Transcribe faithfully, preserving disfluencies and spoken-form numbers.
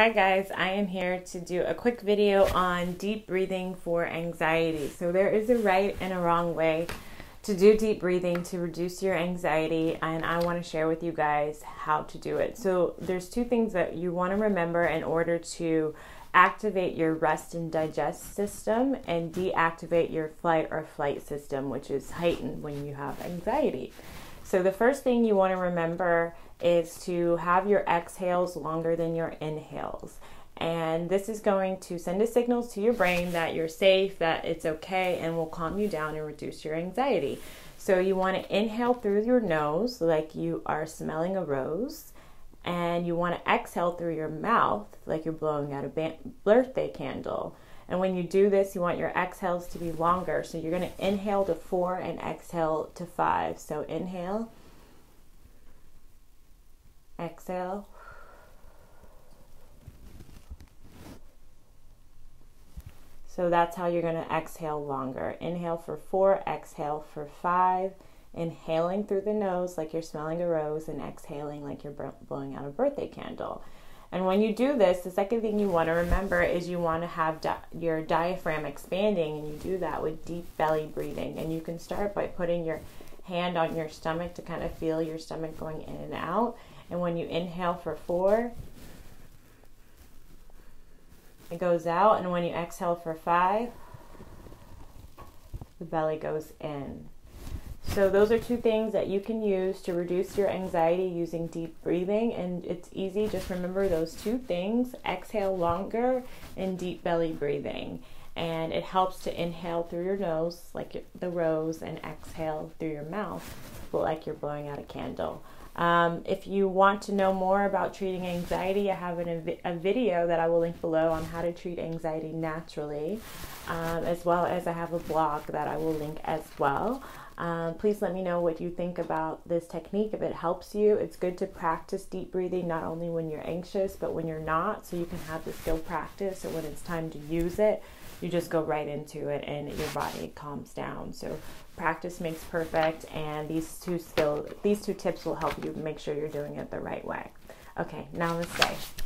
Hi guys, I am here to do a quick video on deep breathing for anxiety. So there is a right and a wrong way to do deep breathing to reduce your anxiety, and I want to share with you guys how to do it. So there's two things that you want to remember in order to activate your rest and digest system and deactivate your flight or flight system, which is heightened when you have anxiety. So the first thing you want to remember is to have your exhales longer than your inhales. And this is going to send a signal to your brain that you're safe, that it's okay, and will calm you down and reduce your anxiety. So you want to inhale through your nose like you are smelling a rose, and you want to exhale through your mouth like you're blowing out a birthday candle. And when you do this, you want your exhales to be longer. So you're going to inhale to four and exhale to five. So inhale, exhale, so that's how you're going to exhale longer. Inhale for four, exhale for five, inhaling through the nose like you're smelling a rose and exhaling like you're blowing out a birthday candle. And when you do this, the second thing you want to remember is you want to have di your diaphragm expanding, and you do that with deep belly breathing. And you can start by putting your hand on your stomach to kind of feel your stomach going in and out. And when you inhale for four, it goes out, and when you exhale for five, the belly goes in. So those are two things that you can use to reduce your anxiety using deep breathing, and it's easy. Just remember those two things: exhale longer and deep belly breathing. And it helps to inhale through your nose like the rose and exhale through your mouth like you're blowing out a candle. Um, if you want to know more about treating anxiety, I have an, a video that I will link below on how to treat anxiety naturally, um, as well as I have a blog that I will link as well. Um, please let me know what you think about this technique, if it helps you. It's good to practice deep breathing, not only when you're anxious, but when you're not, so you can have the skill practice, so when it's time to use it, you just go right into it and your body calms down. So practice makes perfect, and these two skill, these two tips will help you make sure you're doing it the right way. Okay, namaste.